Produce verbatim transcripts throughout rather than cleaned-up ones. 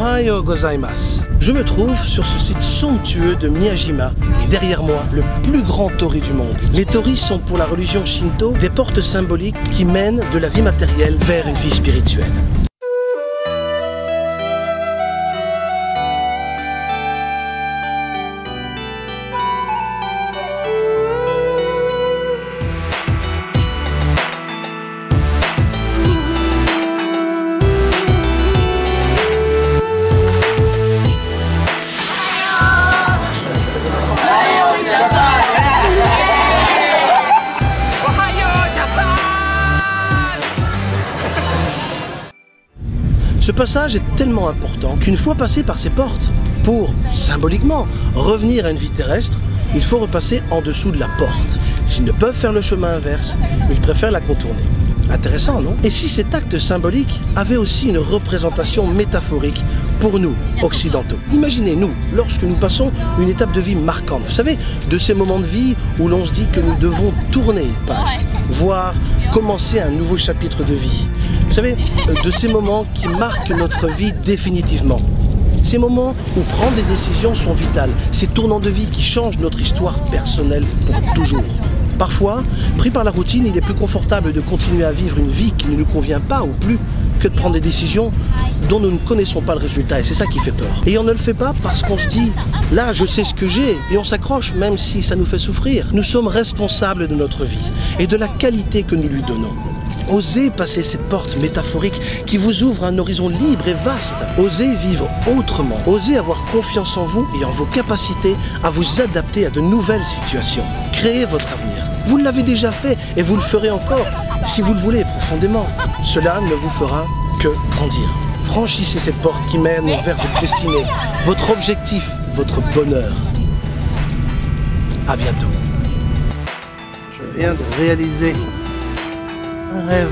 Ohayou gozaimasu. Je me trouve sur ce site somptueux de Miyajima et derrière moi, le plus grand torii du monde. Les torii sont pour la religion Shinto des portes symboliques qui mènent de la vie matérielle vers une vie spirituelle. Ce passage est tellement important qu'une fois passé par ces portes, pour, symboliquement, revenir à une vie terrestre, il faut repasser en dessous de la porte. S'ils ne peuvent faire le chemin inverse, ils préfèrent la contourner. Intéressant, non? Et si cet acte symbolique avait aussi une représentation métaphorique pour nous, occidentaux? Imaginez, nous, lorsque nous passons une étape de vie marquante, vous savez, de ces moments de vie où l'on se dit que nous devons tourner une page, voire commencer un nouveau chapitre de vie. Vous savez, de ces moments qui marquent notre vie définitivement. Ces moments où prendre des décisions sont vitales, ces tournants de vie qui changent notre histoire personnelle pour toujours. Parfois, pris par la routine, il est plus confortable de continuer à vivre une vie qui ne nous convient pas ou plus que de prendre des décisions dont nous ne connaissons pas le résultat, et c'est ça qui fait peur. Et on ne le fait pas parce qu'on se dit « là, je sais ce que j'ai » et on s'accroche même si ça nous fait souffrir. Nous sommes responsables de notre vie et de la qualité que nous lui donnons. Osez passer cette porte métaphorique qui vous ouvre un horizon libre et vaste. Osez vivre autrement. Osez avoir confiance en vous et en vos capacités à vous adapter à de nouvelles situations. Créez votre avenir. Vous l'avez déjà fait et vous le ferez encore, si vous le voulez profondément. Cela ne vous fera que grandir. Franchissez cette porte qui mène vers votre destinée, votre objectif, votre bonheur. À bientôt. Je viens de réaliser un rêve,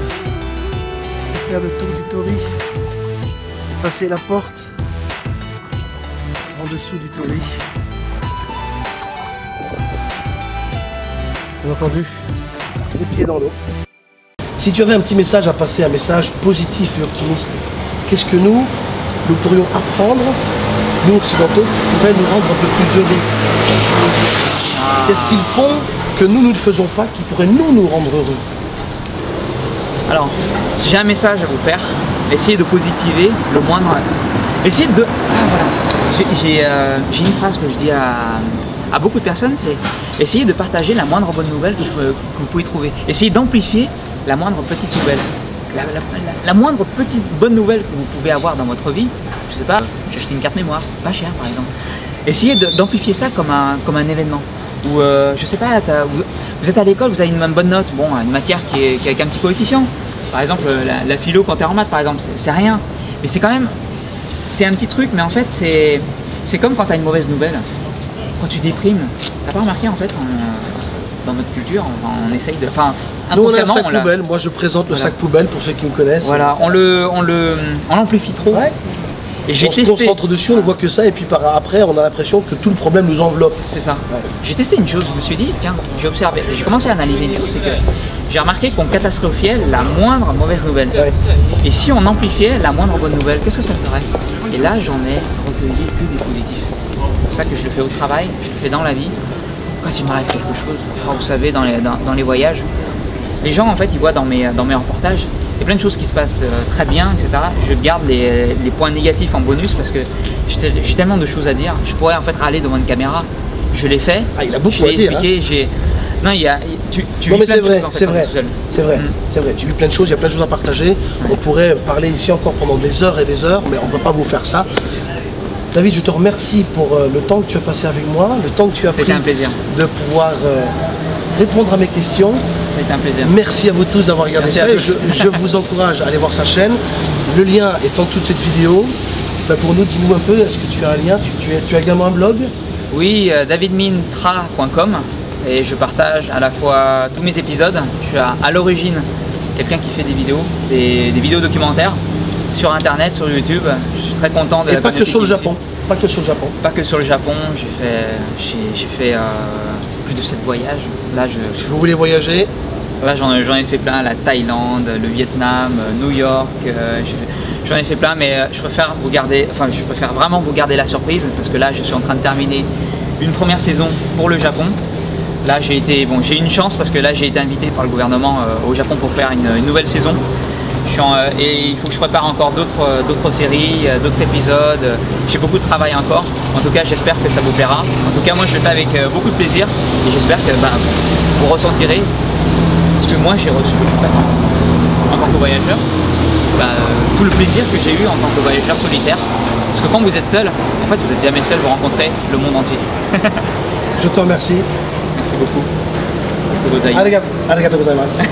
faire le tour du torii, passer la porte en dessous du torii. Bien entendu, les pieds dans l'eau. Si tu avais un petit message à passer, un message positif et optimiste, qu'est-ce que nous, nous pourrions apprendre, nous occidentaux, qui pourrait nous rendre un peu plus heureux? Qu'est-ce qu'ils font que nous, nous ne faisons pas, qui pourrait nous, nous rendre heureux? Alors, si j'ai un message à vous faire, essayez de positiver le moindre. Essayez de... Ah, voilà. J'ai euh, une phrase que je dis à, à beaucoup de personnes, c'est essayez de partager la moindre bonne nouvelle que, je, que vous pouvez trouver. Essayez d'amplifier la moindre petite nouvelle. La, la, la, la moindre petite bonne nouvelle que vous pouvez avoir dans votre vie. Je sais pas, j'ai acheté une carte mémoire, pas chère par exemple. Essayez d'amplifier ça comme un, comme un événement. Ou euh, je sais pas, vous, vous êtes à l'école, vous avez une bonne note, bon, une matière qui est, qui est avec un petit coefficient. Par exemple, la, la philo quand t'es en maths, par exemple, c'est rien. Mais c'est quand même, c'est un petit truc, mais en fait, c'est comme quand t'as une mauvaise nouvelle. Quand tu déprimes, t'as pas remarqué en fait, on, dans notre culture, on, on essaye de... Enfin, nous on a un sac on poubelle, moi je présente voilà. Le sac poubelle pour ceux qui me connaissent. Voilà, on le, on le, on l'amplifie trop. Ouais. Et on testé... se concentre dessus, on ne voit que ça, et puis par après, on a l'impression que tout le problème nous enveloppe. C'est ça. Ouais. J'ai testé une chose, je me suis dit, tiens, j'ai observé, j'ai commencé à analyser une chose, c'est que j'ai remarqué qu'on catastrophiait la moindre mauvaise nouvelle. Ouais. Et si on amplifiait la moindre bonne nouvelle, qu'est-ce que ça ferait? Et là, j'en ai recueilli que des positifs. C'est ça que je le fais au travail, je le fais dans la vie. Quand il m'arrive quelque chose, enfin, vous savez, dans les, dans, dans les voyages, les gens, en fait, ils voient dans mes, dans mes reportages, il y a plein de choses qui se passent très bien, et cetera. Je garde les, les points négatifs en bonus parce que j'ai tellement de choses à dire. Je pourrais en fait râler devant une caméra. Je l'ai fait. Ah, il a beaucoup à dire. Expliqué, hein. J'ai... Non, il y a... tu, tu non, vis mais plein de vrai, choses en fait. C'est vrai, c'est vrai, mmh. vrai. Tu vis plein de choses, il y a plein de choses à partager. Ouais. On pourrait parler ici encore pendant des heures et des heures, mais on ne va pas vous faire ça. David, je te remercie pour le temps que tu as passé avec moi, le temps que tu as pris un plaisir. De pouvoir répondre à mes questions. C'était un plaisir. Merci à vous tous d'avoir regardé Merci ça. Et je, je vous encourage à aller voir sa chaîne. Le lien est en dessous de cette vidéo. Bah pour nous, dis-nous un peu, est-ce que tu as un lien? tu, tu, as, tu as également un blog? Oui, euh, david mintra point com. Et je partage à la fois tous mes épisodes. Je suis à, à l'origine quelqu'un qui fait des vidéos, des, des vidéos documentaires sur internet, sur YouTube. Je suis très content de et la pas que sur le Japon. Pas que sur le Japon. Pas que sur le Japon. J'ai fait, j'ai fait euh, plus de sept voyages. Là, je... Si vous voulez voyager, Voilà, j'en ai fait plein, la Thaïlande, le Vietnam, New York, euh, j'en ai fait plein, mais je préfère vous garder, enfin je préfère vraiment vous garder la surprise parce que là je suis en train de terminer une première saison pour le Japon. Là j'ai été, bon j'ai une chance parce que là j'ai été invité par le gouvernement euh, au Japon pour faire une, une nouvelle saison. Je suis en, euh, et il faut que je prépare encore d'autres d'autres séries, d'autres épisodes. J'ai beaucoup de travail encore. En tout cas j'espère que ça vous plaira. En tout cas moi je le fais avec beaucoup de plaisir et j'espère que bah, vous ressentirez que moi j'ai reçu en, fait, en tant que voyageur, bah, tout le plaisir que j'ai eu en tant que voyageur solitaire. Parce que quand vous êtes seul, en fait vous n'êtes jamais seul, vous rencontrez le monde entier. Je te remercie. Merci beaucoup. Arigato gozaimasu. Arigato gozaimasu.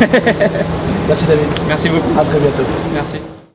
Merci David. Merci beaucoup. À très bientôt. Merci.